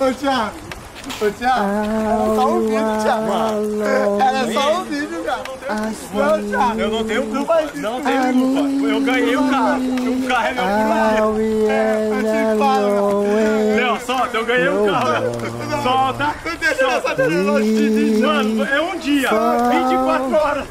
Ô, Thiago. Ô, Thiago. Era só um vídeo, Thiago. Era só um vídeo, cara. Não, Thiago. Eu não tenho culpa. Não tenho culpa. Eu ganhei o carro. O carro é meu primeiro. Eu te falo, Léo, solta. Eu ganhei o carro. Solta. Não deixa essa tecnologia. Mano, é um dia. 24 horas.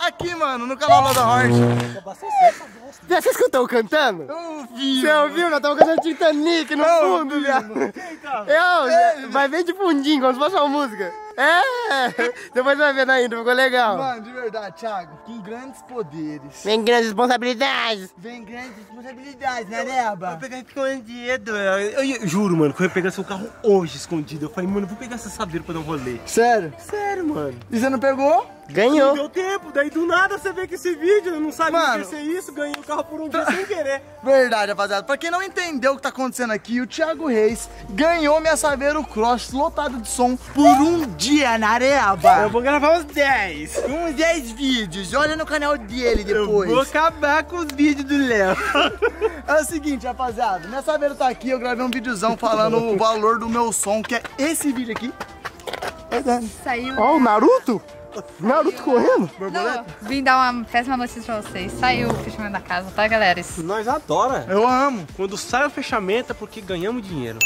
Aqui, mano, no canal Loda Hornet. Vocês que eu tava cantando? Eu vi. Você ouviu? Nós tava cantando Titanic no fundo, viado. Quem tava? Eu. Vai ver de fundinho quando passar uma música. É. Depois vai ver ainda, ficou legal. Mano, de verdade, Thiago, com grandes poderes vem grandes responsabilidades. Vem grandes responsabilidades, né, Areaba? Vou pegar escondido. Eu juro, mano, que eu ia pegar seu carro hoje escondido. Eu falei, mano, eu vou pegar essa Saveiro pra dar um rolê. Sério? Sério, mano. E você não pegou? Ganhou. Não deu tempo, daí do nada você vê que esse vídeo, não sabe o que ser isso, ganhei o carro por um dia sem querer. Verdade, rapaziada. Pra quem não entendeu o que tá acontecendo aqui, o Thiago Reis ganhou minha Saveiro Cross lotada de som por um dia na Areaba. Eu vou gravar uns 10. Uns 10 vídeos, olha no canal dele depois. Eu vou acabar com os vídeos do Léo. É o seguinte, rapaziada, minha Saveiro tá aqui, eu gravei um videozão falando o valor do meu som, que é esse vídeo aqui. Saiu. Ó, o Naruto? Naruto correndo? Não, vim dar uma péssima notícia pra vocês. Saiu o fechamento da casa, tá, galera? Isso. Nós adora. Eu amo. Quando sai o fechamento é porque ganhamos dinheiro.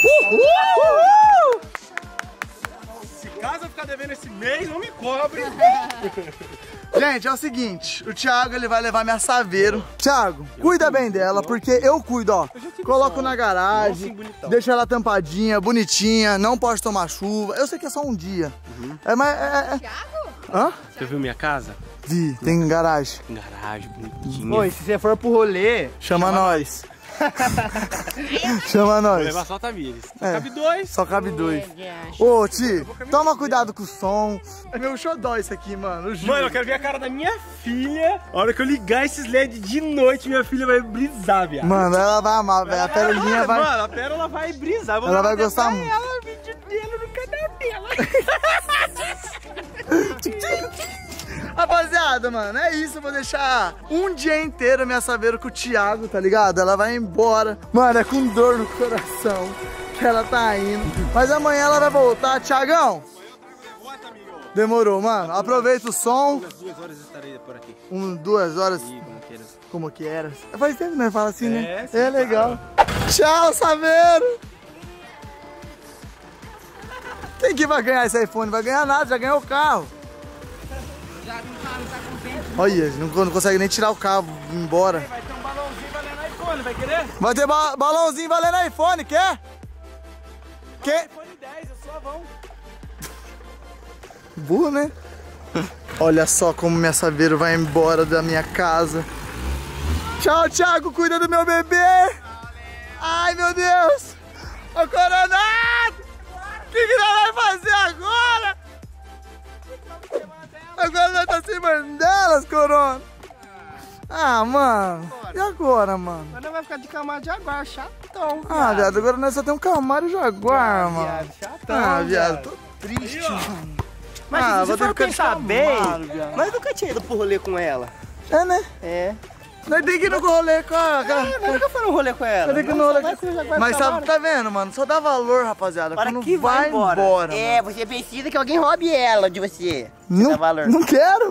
Se casa ficar devendo esse mês, não me cobre. Gente, é o seguinte, o Thiago ele vai levar minha Saveiro. Thiago, cuida bem dela, porque eu cuido, ó. Coloco na garagem, deixo ela tampadinha, bonitinha, não pode tomar chuva. Eu sei que é só um dia. Thiago? Hã? Você viu minha casa? Vi, tem garagem. Garagem, bonitinha. Pô, e se você for pro rolê, chama nós. Chama nós. Vou levar só Tamires. Só cabe dois. Só cabe dois. Ô, Ti, toma cuidado com o som. É meu xodó isso aqui, mano. Mano, eu quero ver a cara da minha filha. A hora que eu ligar esses LED de noite, minha filha vai brisar, viado. Mano, ela vai amar, velho. A Pérolinha vai... Mano, a Pérola vai brisar. Ela vai gostar muito. Ela vídeo dela no canal dela. Rapaziada, mano, é isso. Eu vou deixar um dia inteiro minha Saveiro com o Thiago, tá ligado? Ela vai embora. Mano, é com dor no coração que ela tá indo. Mas amanhã ela vai voltar. Thiagão! Demorou, mano. Aproveita o som. 2 horas estarei por aqui. 2 horas? Como queiras. Como que era? Faz tempo, né? Fala assim, né? Sim, é legal. Claro. Tchau, Saveiro! Quem que vai ganhar esse iPhone? Vai ganhar nada, já ganhou o carro. Já não tá com tempo. Olha, não consegue nem tirar o carro e ir embora. Vai ter um balãozinho valendo iPhone, vai querer? Vai ter balãozinho valendo iPhone, quer? Quer? iPhone 10, eu sou avão. Burro, né? Olha só como minha Saveiro vai embora da minha casa. Tchau, Thiago, cuida do meu bebê. Valeu. Ai, meu Deus. O Coronado. O que nós vamos fazer agora? Agora nós tá sem mandelas, Corona. Ah, mano. E agora, mano? Agora vai ficar de Camaro e Jaguar, chatão. Ah, viado, agora nós só temos Camaro e Jaguar, mano. Viado, chatão. Ah, viado, tô triste, mano. Mas se você for pensar bem, nós nunca tinha ido pro rolê com ela. É, né? É. Nós tem que ir no rolê com ela. Eu nunca fui no rolê com ela. Mas sabe, tá vendo, mano? Só dá valor, rapaziada. Para quando que vai embora. É, mano. Você precisa que alguém roube ela de você. Não, dá valor. Não quero.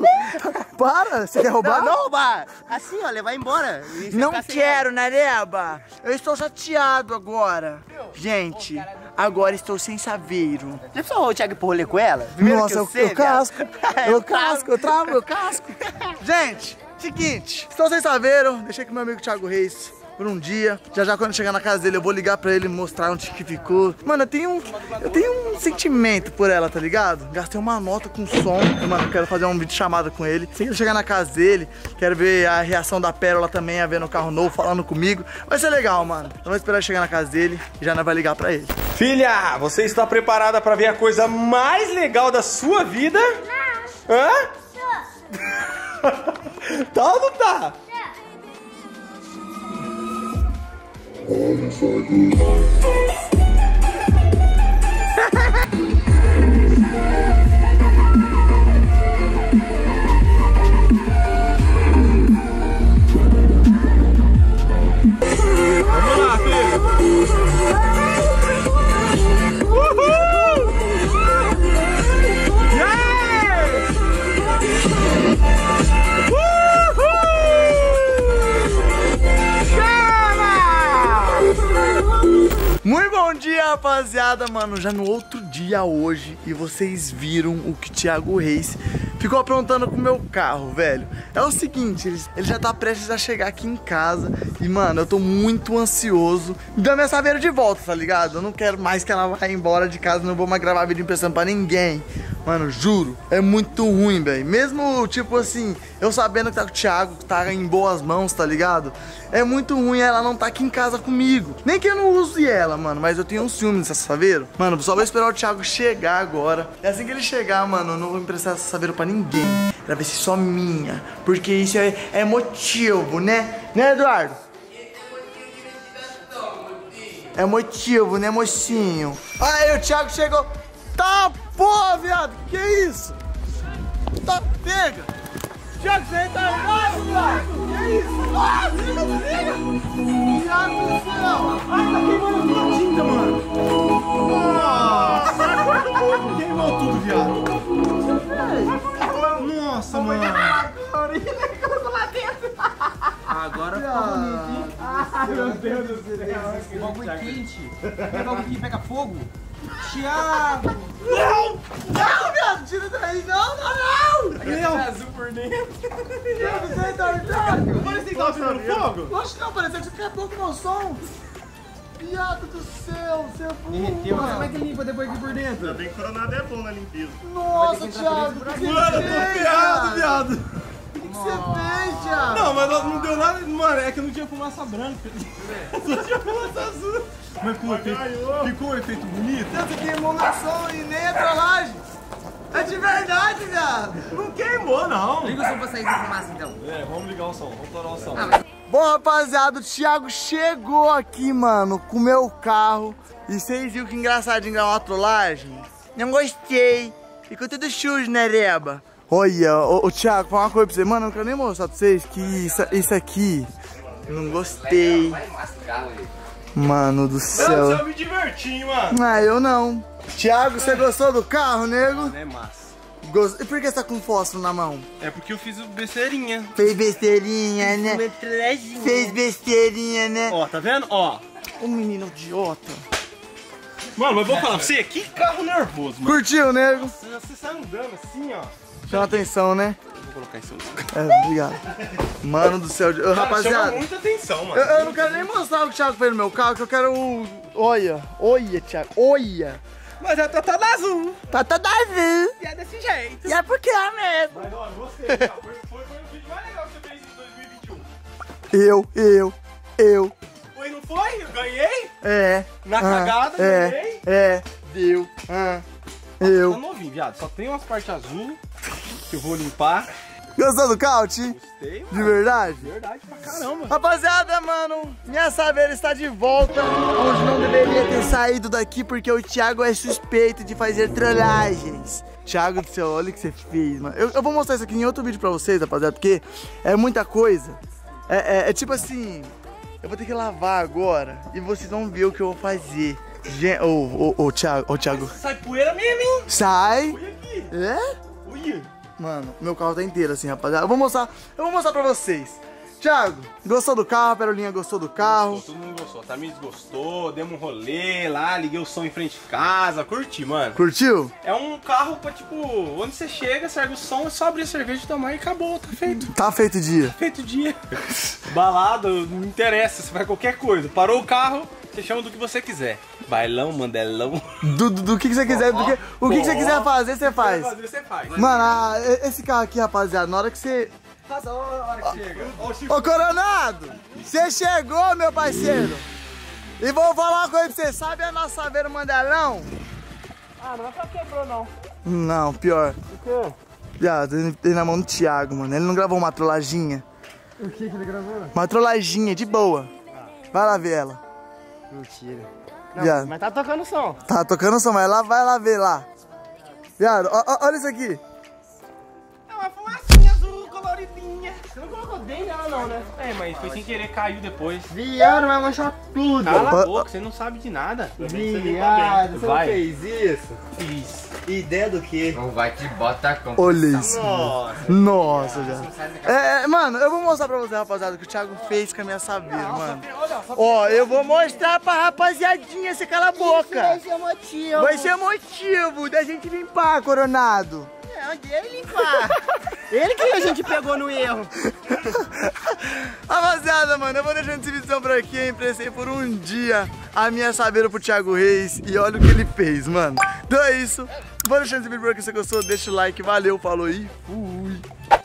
Para, você quer roubar? Não, roubar. Assim, ó, levar embora. Não quero, Areaba. Eu estou chateado agora. Gente, agora estou sem Saveiro. Já pensou o Thiago ir pro rolê com ela? Nossa, eu casco. Eu travo, eu casco. Gente... Seguinte, então vocês saberam, deixei com meu amigo Thiago Reis por um dia. Já já quando chegar na casa dele eu vou ligar pra ele, mostrar onde que ficou. Mano, eu tenho um sentimento por ela, tá ligado? Gastei uma nota com som, eu quero fazer um vídeo chamada com ele. Sem chegar na casa dele, quero ver a reação da Pérola também, a ver no carro novo, falando comigo. Vai ser legal, mano. Então vou esperar chegar na casa dele e já nós vai ligar pra ele. Filha, você está preparada pra ver a coisa mais legal da sua vida? Não. Hã? Tá ou não tá? Vamos lá, filho! Uhul! Yeah! Muito bom dia, rapaziada, mano, já no outro dia hoje e vocês viram o que Thiago Reis ficou aprontando com o meu carro, velho. É o seguinte, ele já tá prestes a chegar aqui em casa e, mano, eu tô muito ansioso da minha Saveiro de volta, tá ligado? Eu não quero mais que ela vá embora de casa, não vou mais gravar vídeo emprestando pra ninguém. Mano, juro, é muito ruim, velho. Mesmo, tipo assim, eu sabendo que tá com o Thiago, que tá em boas mãos, tá ligado? É muito ruim ela não tá aqui em casa comigo. Nem que eu não use ela, mano, mas eu tenho um ciúme dessa Saveiro. Mano, só vou esperar o Thiago chegar agora. E assim que ele chegar, mano, eu não vou emprestar essa Saveiro pra ninguém. Ela vai ser só minha. Porque isso é motivo, né? Né, Eduardo? É motivo, né, mocinho? Aí, o Thiago chegou. Tá, porra, viado, que é isso? Tá, pega! Thiago, você aí tá errado, viado! Que é isso? Ah, liga, liga! Viado do céu! Ai, tá queimando tudo a tinta, mano! Nossa! Queimou tudo, viado! Você fez? Nossa, mano! Agora ficou ah, meu Deus do céu! Bagulho quente! Pega o que pega fogo! Thiago! Não! Não, viado! Tira daí! Não, não, não! Ele é azul por dentro! Thiago, você tá armado! Parecia que tava pegando fogo? Lógico que não, parecia que você acabou com o meu som! Viado do céu, você é burro! Como é que limpa depois aqui por dentro? Ainda bem que o Coronado é bom na limpeza! Nossa, Thiago! Mano, eu tô ferrado, viado! O que você fez, Thiago? Não, mas não deu nada. Mano, é que eu não tinha fumaça branca. Só tinha fumaça azul. Mas ficou um efeito bonito. Você queimou na som e nem a trollagem. É de verdade, viado. Não queimou, não. Liga o som pra sair de fumaça, então. É, vamos ligar o som. Vamos torar o som. Ah, mas... Bom, rapaziada, o Thiago chegou aqui, mano, com o meu carro. E vocês viram que engraçadinho gravar uma trollagem? Não gostei. Ficou tudo sujo, né, Areaba? Olha, ô Thiago, fala uma coisa pra você. Mano, eu não quero nem mostrar pra vocês que isso aqui... Não gostei. Mano do céu. Eu me diverti, mano. Ah, eu não. Thiago, você gostou do carro, nego? É massa. E por que você tá com fósforo na mão? É porque eu fiz besteirinha. Fez besteirinha, né? Fez besteirinha, né? Ó, tá vendo? Ó. Ô, menino idiota. Mano, mas vou falar pra você, que carro nervoso, mano. Curtiu, nego? Você sai andando assim, ó. Chama atenção, né? Eu vou colocar em seu lugar. É, obrigado. Mano do céu. Cara, rapaziada. Chama muita atenção, mano. Eu não quero nem mostrar o que o Thiago fez no meu carro, que eu quero o... Olha, olha, Thiago, olha. Mas eu tô toda azul. Tá toda azul. E é desse jeito. E é porque é mesmo. Mas, ó, gostei, cara. Foi o vídeo mais legal que você fez em 2021. Eu. Foi, não foi? Eu ganhei? É. Na cagada, ganhei? É. Deu. Eu. Tá novinho, viado. Só tem umas partes azul. Que eu vou limpar. Gostou do caute? Gostei, mano. De verdade? De verdade pra caramba. Rapaziada, mano, minha Saveiro está de volta. Hoje não deveria ter saído daqui porque o Thiago é suspeito de fazer trollagens. Thiago do céu, olha o que você fez, mano. Eu vou mostrar isso aqui em outro vídeo pra vocês, rapaziada, porque é muita coisa. É tipo assim, eu vou ter que lavar agora e vocês vão ver o que eu vou fazer. Ô, Thiago. Sai poeira mesmo, hein? Sai. Olha aqui. É? Olha. Mano, meu carro tá inteiro assim, rapaziada. Eu vou mostrar pra vocês. Thiago, gostou do carro? A Perolinha gostou do carro? Gostou, todo mundo gostou. A Tamires gostou, demos um rolê lá, liguei o som em frente de casa, curti, mano. Curtiu? É um carro pra, tipo, onde você chega, serve o som, é só abrir a cerveja, tomar e acabou, tá feito. Tá feito o dia. Tá feito o dia. Balada, não interessa, você faz qualquer coisa. Parou o carro, você chama do que você quiser. Bailão, mandelão. Do que você quiser, o que você quiser fazer, você faz. Mano, esse carro aqui, rapaziada, na hora que você... Nossa, olha a hora que chega. Ô Coronado, você chegou, meu parceiro. E vou falar uma coisa pra você. Sabe a nossa Saveiro Mandelão? Ah, não é pra quebrou, não. Não, pior. O quê? Viado, eu dei na mão do Thiago, mano. Ele não gravou uma trollaginha. O que ele gravou? Uma trollaginha, de boa. Vai lá ver ela. Mentira. Não, viado. Mas tá tocando som. Tá tocando som, mas lá, vai lá ver lá. Viado, olha isso aqui. É uma fumacinha azul. Você não colocou dentro dela não, né? É, mas foi sem querer, caiu depois. Viado, vai manchar tudo. Cala a boca, você não sabe de nada. Viado, você não fez isso? Fiz. Ideia do quê? Não vai que bota a conta. Olha isso. Nossa, já. Mano, eu vou mostrar pra você, rapaziada, o que o Thiago fez com a minha Saveiro, mano. Ó, eu vou mostrar pra rapaziadinha, você cala a boca. Vai ser motivo. Vai ser motivo da gente limpar, Coronado. Não, onde ele limpar? Ele que a gente pegou no erro. Rapaziada, mano, eu vou deixando esse vídeo por aqui. Eu emprestei por um dia a minha Saveiro pro Thiago Reis. E olha o que ele fez, mano. Então é isso. Vou deixando esse vídeo por aqui. Se você gostou, deixa o like. Valeu, falou e fui.